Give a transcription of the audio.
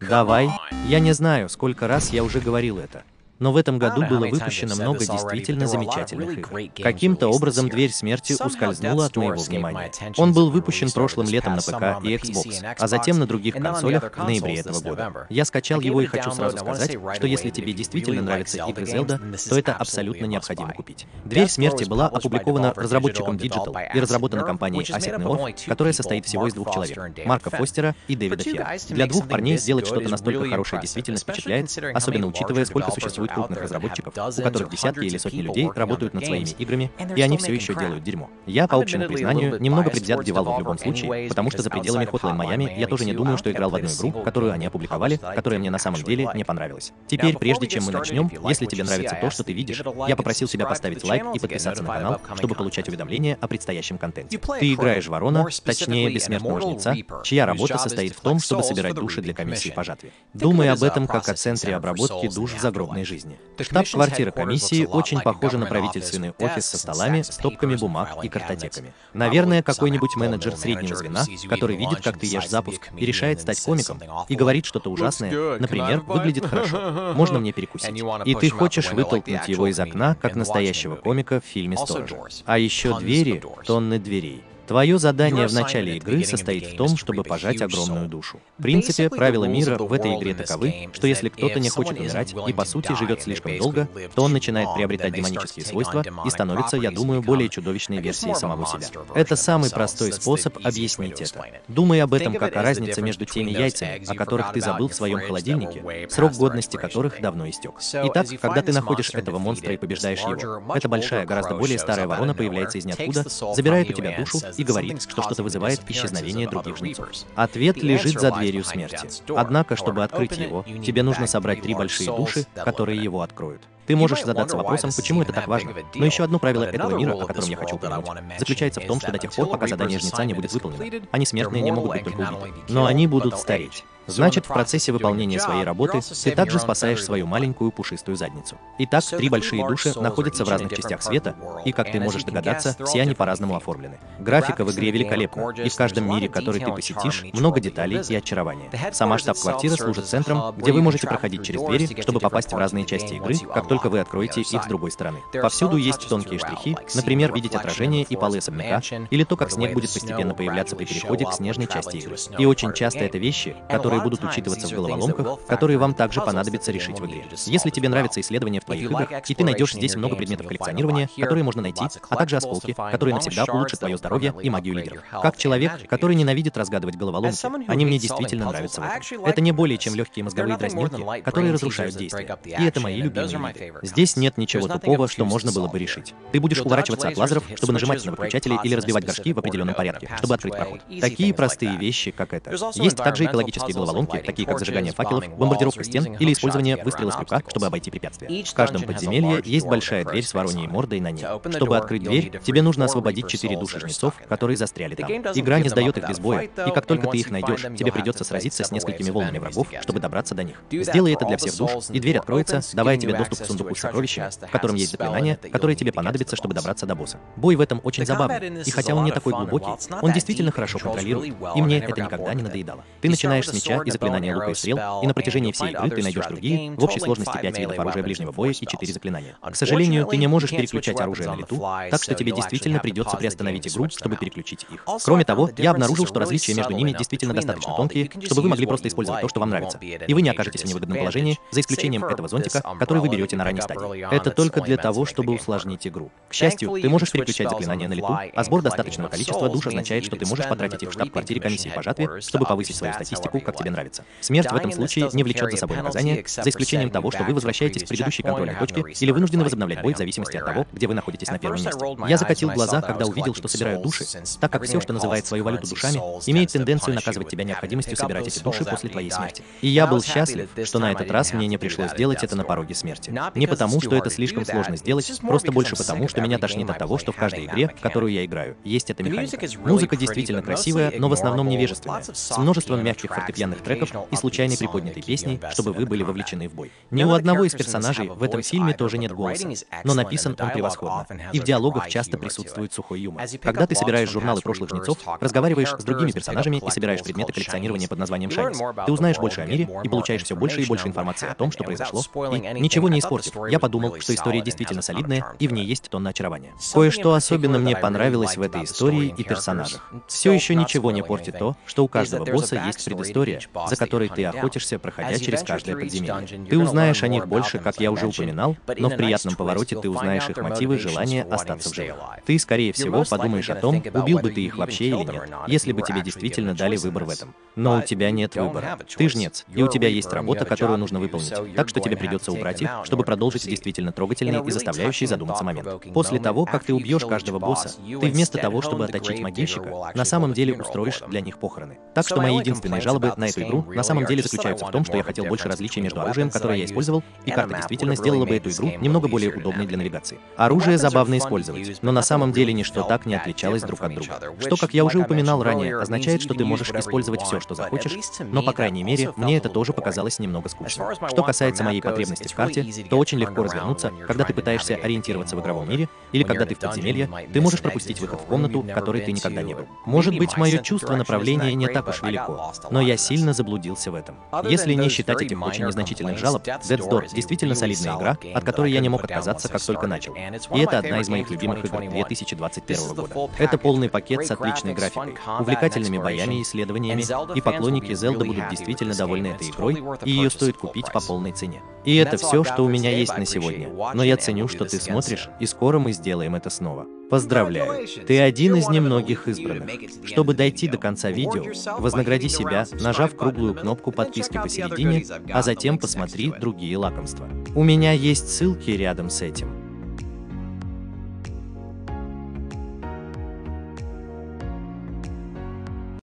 Давай, я не знаю, сколько раз я уже говорил это, но в этом году было выпущено много действительно замечательных игр. Каким-то образом «Дверь смерти» ускользнула от моего внимания. Он был выпущен прошлым летом на ПК и Xbox, а затем на других консолях в ноябре этого года. Я скачал его и хочу сразу сказать, что если тебе действительно нравятся игры Zelda, то это абсолютно необходимо купить. «Дверь смерти» была опубликована разработчиком Digital и разработана компанией Asset Network, которая состоит всего из двух человек — Марка Фостера и Дэвида Фена. Для двух парней сделать что-то настолько хорошее действительно впечатляет, особенно учитывая, сколько существует крупных разработчиков, у которых десятки или сотни людей работают над своими играми, и они все еще делают дерьмо. Я, по общему признанию, немного предвзят к Devolver в любом случае, потому что за пределами Hotline Miami я тоже не думаю, что играл в одну игру, которую они опубликовали, которая мне на самом деле не понравилась. Теперь, прежде чем мы начнем, если тебе нравится то, что ты видишь, я попросил тебя поставить лайк и подписаться на канал, чтобы получать уведомления о предстоящем контенте. Ты играешь ворона, точнее, бессмертного жнеца, чья работа состоит в том, чтобы собирать души для комиссии по жатве. Думай об этом как о центре обработки душ в загробной жизни. Штаб-квартира комиссии очень похожа на правительственный офис со столами, стопками бумаг и картотеками. Наверное, какой-нибудь менеджер среднего звена, который видит, как ты ешь запуск, и решает стать комиком, и говорит что-то ужасное, например, «Выглядит хорошо, можно мне перекусить». И ты хочешь вытолкнуть его из окна, как настоящего комика в фильме «Сторож». А еще двери, тонны дверей. Твое задание в начале игры состоит в том, чтобы пожать огромную душу. В принципе, правила мира в этой игре таковы, что если кто-то не хочет умирать и, по сути, живет слишком долго, то он начинает приобретать демонические свойства и становится, я думаю, более чудовищной версией самого себя. Это самый простой способ объяснить это. Думай об этом как о разнице между теми яйцами, о которых ты забыл в своем холодильнике, срок годности которых давно истек. Итак, когда ты находишь этого монстра и побеждаешь его, эта большая, гораздо более старая ворона появляется из ниоткуда, забирает у тебя душу и говорит, что что-то вызывает исчезновение других жнецов. Ответ лежит за дверью смерти. Однако, чтобы открыть его, тебе нужно собрать три большие души, которые его откроют. Ты можешь задаться вопросом, почему это так важно. Но еще одно правило этого мира, о котором я хочу упомянуть, заключается в том, что до тех пор, пока задание жнеца не будет выполнено, они смертные не могут быть только убиты. Но они будут стареть. Значит, в процессе выполнения своей работы ты также спасаешь свою маленькую пушистую задницу. Итак, три большие души находятся в разных частях света, и, как ты можешь догадаться, все они по-разному оформлены. Графика в игре великолепна, и в каждом мире, который ты посетишь, много деталей и очарования. Сама штаб-квартира служит центром, где вы можете проходить через двери, чтобы попасть в разные части игры, как только вы откроете их с другой стороны. Повсюду есть тонкие штрихи, например, видеть отражение и полы особняка, или то, как снег будет постепенно появляться при переходе к снежной части игры. И очень часто это вещи, которые будут учитываться в головоломках, которые вам также понадобится решить в игре. Если тебе нравятся исследования в твоих играх, и ты найдешь здесь много предметов коллекционирования, которые можно найти, а также осколки, которые навсегда улучшат твое здоровье и магию лидеров. Как человек, который ненавидит разгадывать головоломки, они мне действительно нравятся в этом. Это не более чем легкие мозговые дразнилки, которые разрушают действия. И это мои любимые виды. Здесь нет ничего тупого, что можно было бы решить. Ты будешь уворачиваться от лазеров, чтобы нажимать на выключатели или разбивать горшки в определенном порядке, чтобы открыть проход. Такие простые вещи, как это. Есть также экологические головоломки, такие как зажигание факелов, бомбардировка стен или использование выстрела с крюка, чтобы обойти препятствия. В каждом подземелье есть большая дверь с вороньей мордой на ней. Чтобы открыть дверь, тебе нужно освободить 4 души жнецов, которые застряли там. Игра не сдает их без боя, и как только ты их найдешь, тебе придется сразиться с несколькими волнами врагов, чтобы добраться до них. Сделай это для всех душ, и дверь откроется, давая тебе доступ к сундуку с сокровищем, в котором есть заклинания, которые тебе понадобятся, чтобы добраться до босса. Бой в этом очень забавный, и хотя он не такой глубокий, он действительно хорошо контролирует, и мне это никогда не надоедало. Ты начинаешь с меча и заклинания лука и стрел, и на протяжении всей игры ты найдешь другие, в общей сложности 5 видов оружия ближнего боя и 4 заклинания. К сожалению, ты не можешь переключать оружие на лету, так что тебе действительно придется приостановить игру, чтобы переключить их. Кроме того, я обнаружил, что различия между ними действительно достаточно тонкие, чтобы вы могли просто использовать то, что вам нравится, и вы не окажетесь в невыгодном положении, за исключением этого зонтика, который вы берете на ранней стадии. Это только для того, чтобы усложнить игру. К счастью, ты можешь переключать заклинания на лету, а сбор достаточного количества душ означает, что ты можешь потратить их в штаб-квартире комиссии по жатве, чтобы повысить свою статистику, как тебе нравится. Смерть в этом случае не влечет за собой наказание, за исключением того, что вы возвращаетесь к предыдущей контрольной точке или вынуждены возобновлять бой в зависимости от того, где вы находитесь на первом месте. Я закатил глаза, когда увидел, что собирают души, так как все, что называет свою валюту душами, имеет тенденцию наказывать тебя необходимостью собирать эти души после твоей смерти. И я был счастлив, что на этот раз мне не пришлось делать это на пороге смерти. Не потому, что это слишком сложно сделать, просто больше потому, что меня тошнит от того, что в каждой игре, в которую я играю, есть эта механика. Музыка действительно красивая, но в основном невежественная, с множеством мягких фортепианных странных треков и случайной приподнятой песни, чтобы вы были вовлечены в бой. Ни у одного из персонажей в этом фильме тоже нет голоса, но написан он превосходно, и в диалогах часто присутствует сухой юмор. Когда ты собираешь журналы прошлых жнецов, разговариваешь с другими персонажами и собираешь предметы коллекционирования под названием Шайнис, ты узнаешь больше о мире и получаешь все больше и больше информации о том, что произошло, и ничего не испортив. Я подумал, что история действительно солидная, и в ней есть тонна очарования. Кое-что особенно мне понравилось в этой истории и персонажах. Все еще ничего не портит то, что у каждого босса есть предыстория, за которой ты охотишься, проходя через каждое подземелье. Ты узнаешь о них больше, как я уже упоминал, но в приятном повороте ты узнаешь их мотивы, желание остаться в живых. Ты, скорее всего, подумаешь о том, убил бы ты их вообще или нет, если бы тебе действительно дали выбор в этом. Но у тебя нет выбора. Ты жнец, и у тебя есть работа, которую нужно выполнить, так что тебе придется убрать их, чтобы продолжить действительно трогательный и заставляющий задуматься момент. После того, как ты убьешь каждого босса, ты вместо того, чтобы отточить могильщика, на самом деле устроишь для них похороны. Так что мои единственные жалобы на эту игру на самом деле заключаются в том, что я хотел больше различий между оружием, которое я использовал, и карта действительно сделала бы эту игру немного более удобной для навигации. Оружие забавно использовать, но на самом деле ничто так не отличалось друг от друга. Что, как я уже упоминал ранее, означает, что ты можешь использовать все, что захочешь, но, по крайней мере, мне это тоже показалось немного скучно. Что касается моей потребности в карте, то очень легко развернуться, когда ты пытаешься ориентироваться в игровом мире, или когда ты в подземелье, ты можешь пропустить выход в комнату, в которой ты никогда не был. Может быть, мое чувство направления не так уж велико, но я сильно заблудился в этом. Если не считать этих очень незначительных жалоб, Death's Door действительно солидная игра, от которой я не мог отказаться, как только начал. И это одна из моих любимых игр 2021 года. Это полный пакет с отличной графикой, увлекательными боями и исследованиями, и поклонники Zelda будут действительно довольны этой игрой, и ее стоит купить по полной цене. И это все, что у меня есть на сегодня, но я ценю, что ты смотришь, и скоро мы сделаем это снова. Поздравляю, ты один из немногих избранных. Чтобы дойти до конца видео, вознагради себя, нажав круглую кнопку подписки посередине, а затем посмотри другие лакомства. У меня есть ссылки рядом с этим.